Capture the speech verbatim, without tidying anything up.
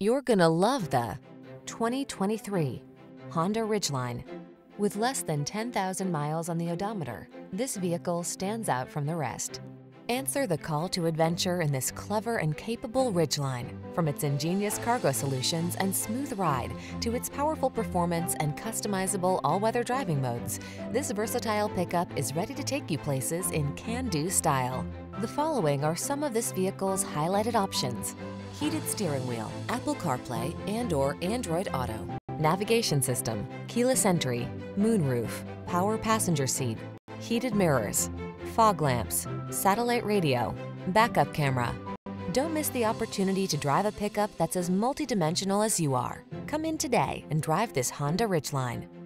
You're gonna love the twenty twenty-three Honda Ridgeline. With less than ten thousand miles on the odometer, this vehicle stands out from the rest. Answer the call to adventure in this clever and capable Ridgeline. From its ingenious cargo solutions and smooth ride to its powerful performance and customizable all-weather driving modes, this versatile pickup is ready to take you places in can-do style. The following are some of this vehicle's highlighted options: heated steering wheel, Apple CarPlay and or Android Auto, navigation system, keyless entry, moonroof, power passenger seat, heated mirrors, fog lamps, satellite radio, backup camera. Don't miss the opportunity to drive a pickup that's as multi-dimensional as you are. Come in today and drive this Honda Ridgeline.